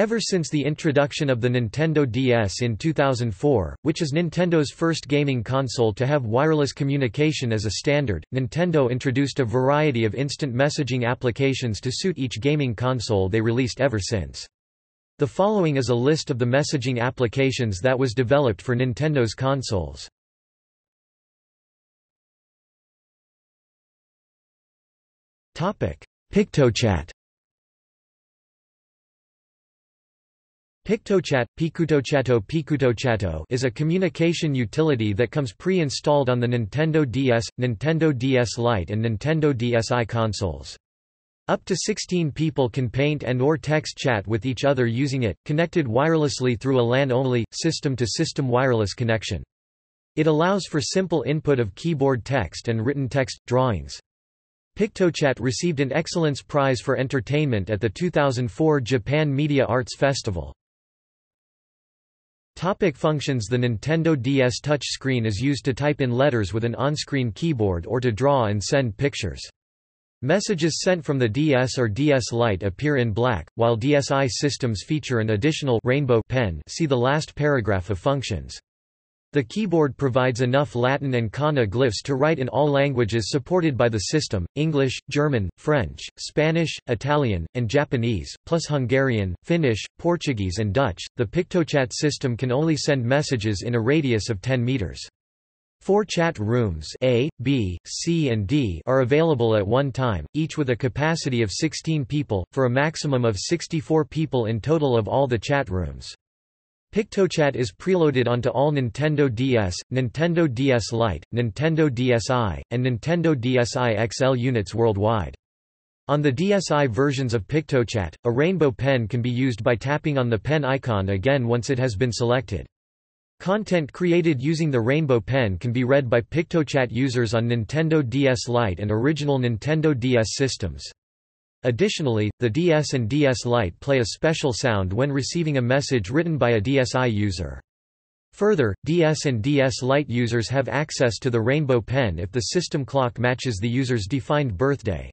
Ever since the introduction of the Nintendo DS in 2004, which is Nintendo's first gaming console to have wireless communication as a standard, Nintendo introduced a variety of instant messaging applications to suit each gaming console they released ever since. The following is a list of the messaging applications that was developed for Nintendo's consoles. PictoChat. PictoChat, PictoChato, is a communication utility that comes pre-installed on the Nintendo DS, Nintendo DS Lite and Nintendo DSi consoles. Up to 16 people can paint and or text chat with each other using it, connected wirelessly through a LAN-only, system-to-system wireless connection. It allows for simple input of keyboard text and written text, drawings. PictoChat received an Excellence Prize for Entertainment at the 2004 Japan Media Arts Festival. Topic functions. The Nintendo DS touchscreen is used to type in letters with an on-screen keyboard or to draw and send pictures. Messages sent from the DS or DS Lite appear in black, while DSi systems feature an additional rainbow pen. See the last paragraph of functions. The keyboard provides enough Latin and Kana glyphs to write in all languages supported by the system, English, German, French, Spanish, Italian, and Japanese, plus Hungarian, Finnish, Portuguese and Dutch. The PictoChat system can only send messages in a radius of 10 meters. 4 chat rooms A, B, C and D are available at one time, each with a capacity of 16 people, for a maximum of 64 people in total of all the chat rooms. PictoChat is preloaded onto all Nintendo DS, Nintendo DS Lite, Nintendo DSi, and Nintendo DSi XL units worldwide. On the DSi versions of PictoChat, a rainbow pen can be used by tapping on the pen icon again once it has been selected. Content created using the rainbow pen can be read by PictoChat users on Nintendo DS Lite and original Nintendo DS systems. Additionally, the DS and DS Lite play a special sound when receiving a message written by a DSi user. Further, DS and DS Lite users have access to the rainbow pen if the system clock matches the user's defined birthday.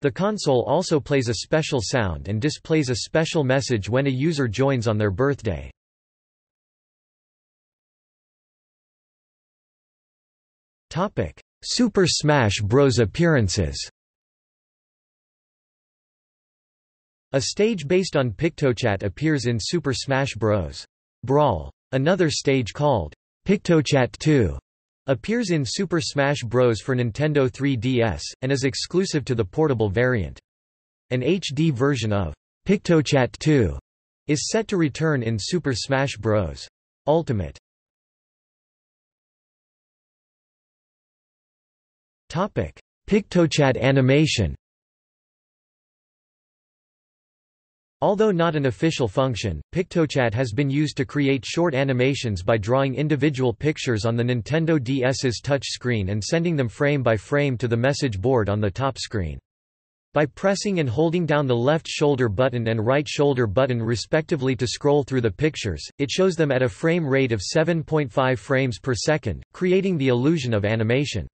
The console also plays a special sound and displays a special message when a user joins on their birthday. Super Smash Bros. Appearances. A stage based on PictoChat appears in Super Smash Bros. Brawl. Another stage called PictoChat 2 appears in Super Smash Bros. For Nintendo 3DS, and is exclusive to the portable variant. An HD version of PictoChat 2 is set to return in Super Smash Bros. Ultimate. PictoChat animation. Although not an official function, PictoChat has been used to create short animations by drawing individual pictures on the Nintendo DS's touchscreen and sending them frame by frame to the message board on the top screen. By pressing and holding down the left shoulder button and right shoulder button respectively to scroll through the pictures, it shows them at a frame rate of 7.5 frames per second, creating the illusion of animation.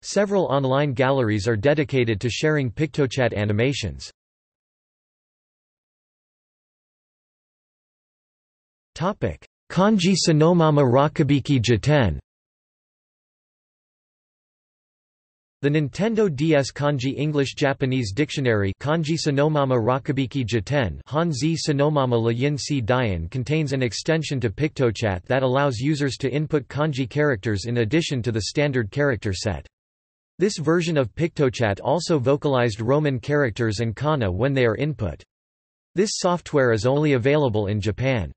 Several online galleries are dedicated to sharing PictoChat animations. Kanji Sonomama Rakubiki Jiten. The Nintendo DS Kanji English-Japanese Dictionary Kanji Sonomama Rakubiki Jiten Hanzi Sonomama Le Yin Si Dian contains an extension to PictoChat that allows users to input kanji characters in addition to the standard character set. This version of PictoChat also vocalized Roman characters and kana when they are input. This software is only available in Japan.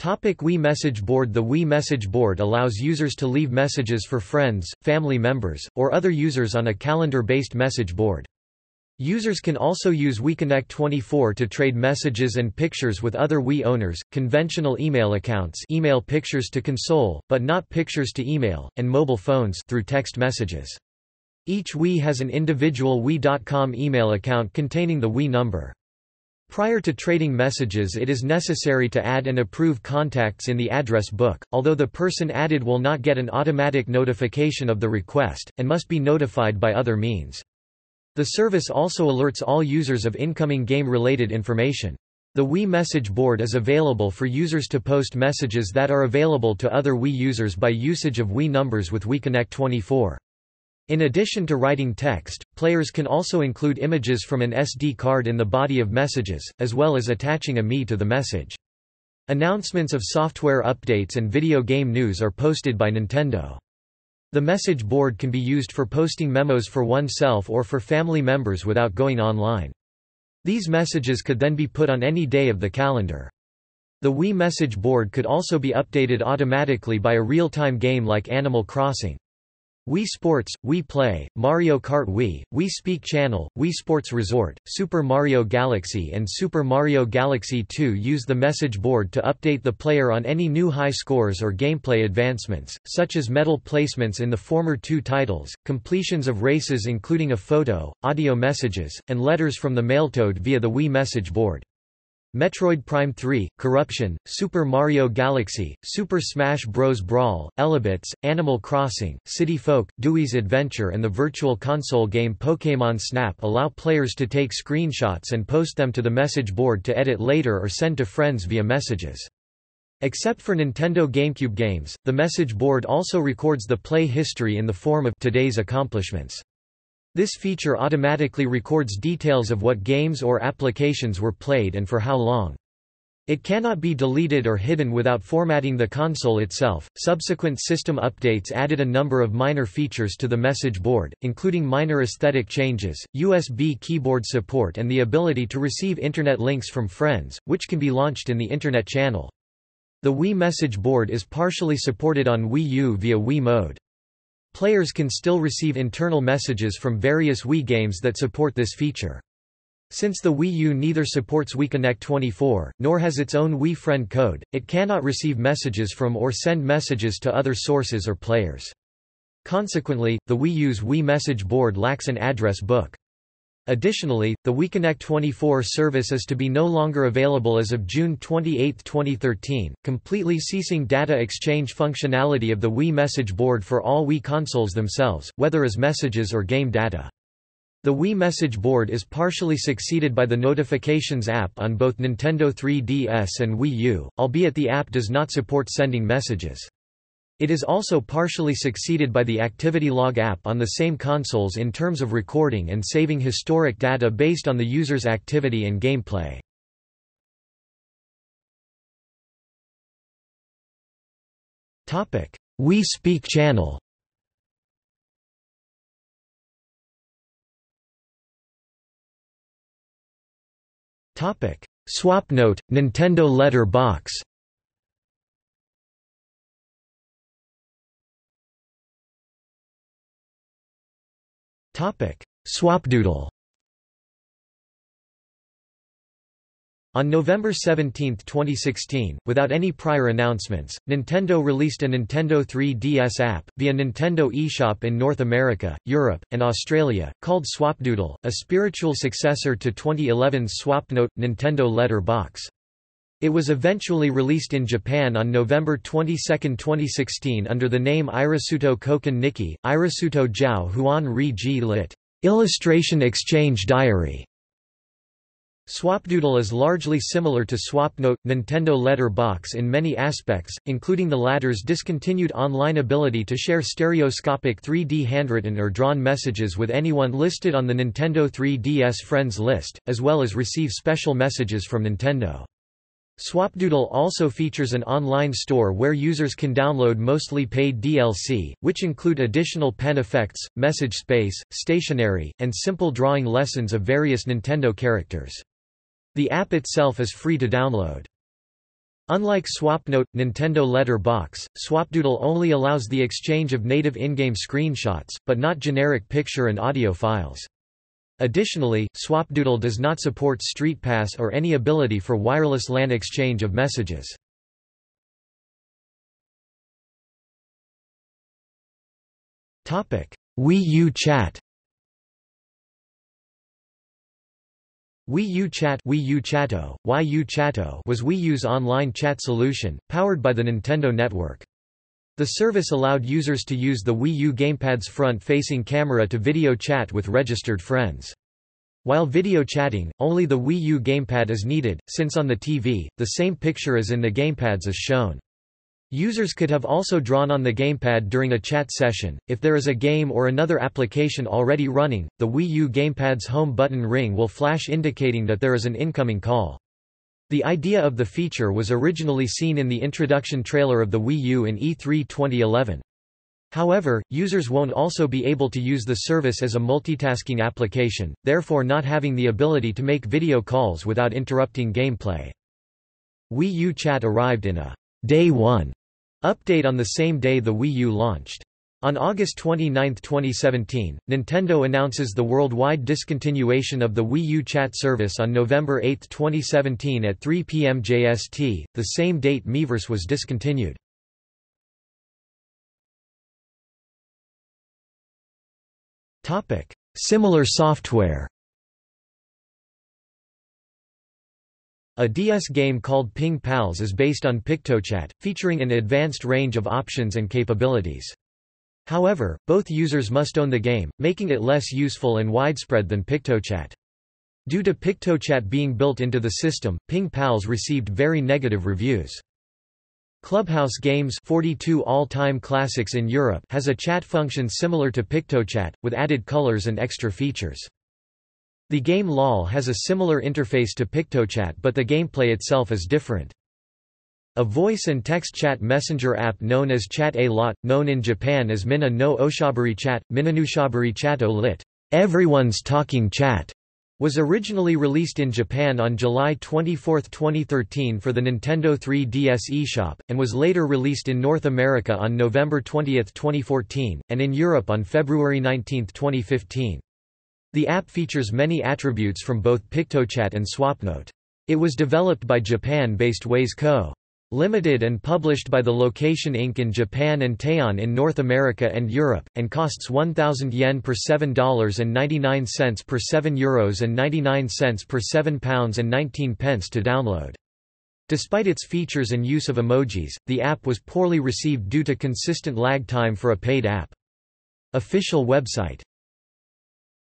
Wii Message Board. The Wii Message Board allows users to leave messages for friends, family members, or other users on a calendar-based message board. Users can also use WiiConnect24 to trade messages and pictures with other Wii owners, conventional email accounts email pictures to console, but not pictures to email, and mobile phones through text messages. Each Wii has an individual Wii.com email account containing the Wii number. Prior to trading messages, it is necessary to add and approve contacts in the address book, although the person added will not get an automatic notification of the request, and must be notified by other means. The service also alerts all users of incoming game-related information. The Wii Message Board is available for users to post messages that are available to other Wii users by usage of Wii numbers with WiiConnect24. In addition to writing text, players can also include images from an SD card in the body of messages, as well as attaching a Mii to the message. Announcements of software updates and video game news are posted by Nintendo. The message board can be used for posting memos for oneself or for family members without going online. These messages could then be put on any day of the calendar. The Wii message board could also be updated automatically by a real-time game like Animal Crossing. Wii Sports, Wii Play, Mario Kart Wii, Wii Speak Channel, Wii Sports Resort, Super Mario Galaxy and Super Mario Galaxy 2 use the message board to update the player on any new high scores or gameplay advancements, such as medal placements in the former two titles, completions of races including a photo, audio messages, and letters from the mailtoad via the Wii message board. Metroid Prime 3, Corruption, Super Mario Galaxy, Super Smash Bros. Brawl, Elebits, Animal Crossing, City Folk, Dewey's Adventure and the virtual console game Pokémon Snap allow players to take screenshots and post them to the message board to edit later or send to friends via messages. Except for Nintendo GameCube games, the message board also records the play history in the form of today's accomplishments. This feature automatically records details of what games or applications were played and for how long. It cannot be deleted or hidden without formatting the console itself. Subsequent system updates added a number of minor features to the message board, including minor aesthetic changes, USB keyboard support, and the ability to receive internet links from friends, which can be launched in the internet channel. The Wii message board is partially supported on Wii U via Wii Mode. Players can still receive internal messages from various Wii games that support this feature. Since the Wii U neither supports WiiConnect24, nor has its own Wii Friend code, it cannot receive messages from or send messages to other sources or players. Consequently, the Wii U's Wii message board lacks an address book. Additionally, the WiiConnect24 service is to be no longer available as of June 28, 2013, completely ceasing data exchange functionality of the Wii message board for all Wii consoles themselves, whether as messages or game data. The Wii message board is partially succeeded by the Notifications app on both Nintendo 3DS and Wii U, albeit the app does not support sending messages. It is also partially succeeded by the Activity Log app on the same consoles in terms of recording and saving historic data based on the user's activity and gameplay. Wii Speak Channel. Swapnote, Nintendo Letter Box. Swapdoodle. On November 17, 2016, without any prior announcements, Nintendo released a Nintendo 3DS app, via Nintendo eShop in North America, Europe, and Australia, called Swapdoodle, a spiritual successor to 2011's Swapnote, Nintendo Letter Box. It was eventually released in Japan on November 22, 2016 under the name Irasuto Koken Nikki, Irasuto Jiao Huan Ri Ji lit. Illustration Exchange Diary. Swapdoodle is largely similar to Swapnote, Nintendo Letter Box in many aspects, including the latter's discontinued online ability to share stereoscopic 3D handwritten or drawn messages with anyone listed on the Nintendo 3DS friends list, as well as receive special messages from Nintendo. Swapdoodle also features an online store where users can download mostly paid DLC, which include additional pen effects, message space, stationery, and simple drawing lessons of various Nintendo characters. The app itself is free to download. Unlike Swapnote, Nintendo Letter Box, Swapdoodle only allows the exchange of native in-game screenshots, but not generic picture and audio files. Additionally, Swapdoodle does not support StreetPass or any ability for wireless LAN exchange of messages. Wii U Chat. Wii U Chat was Wii U's online chat solution, powered by the Nintendo Network. The service allowed users to use the Wii U GamePad's front-facing camera to video chat with registered friends. While video chatting, only the Wii U gamepad is needed, since on the TV, the same picture as in the gamepads is shown. Users could have also drawn on the gamepad during a chat session. If there is a game or another application already running, the Wii U gamepad's home button ring will flash indicating that there is an incoming call. The idea of the feature was originally seen in the introduction trailer of the Wii U in E3 2011. However, users won't also be able to use the service as a multitasking application, therefore not having the ability to make video calls without interrupting gameplay. Wii U Chat arrived in a Day 1 update on the same day the Wii U launched. On August 29, 2017, Nintendo announces the worldwide discontinuation of the Wii U Chat service on November 8, 2017 at 3 p.m. JST, the same date Miiverse was discontinued. Similar software. A DS game called Ping Pals is based on PictoChat, featuring an advanced range of options and capabilities. However, both users must own the game, making it less useful and widespread than PictoChat. Due to PictoChat being built into the system, Ping Pals received very negative reviews. Clubhouse Games, 42 all-time classics in Europe, has a chat function similar to PictoChat, with added colors and extra features. The game LOL has a similar interface to PictoChat, but the gameplay itself is different. A voice and text chat messenger app known as Chat-A-Lot, known in Japan as Minna no Oshabari Chat, Minna no Oshabari Chat o lit. Everyone's Talking Chat, was originally released in Japan on July 24, 2013 for the Nintendo 3DS eShop, and was later released in North America on November 20, 2014, and in Europe on February 19, 2015. The app features many attributes from both PictoChat and Swapnote. It was developed by Japan-based Waze Co. Limited and published by The Location Inc. in Japan and Taeon in North America and Europe, and costs ¥1,000 per $7.99 per €7.99 per £7.19 to download. Despite its features and use of emojis, the app was poorly received due to consistent lag time for a paid app. Official website.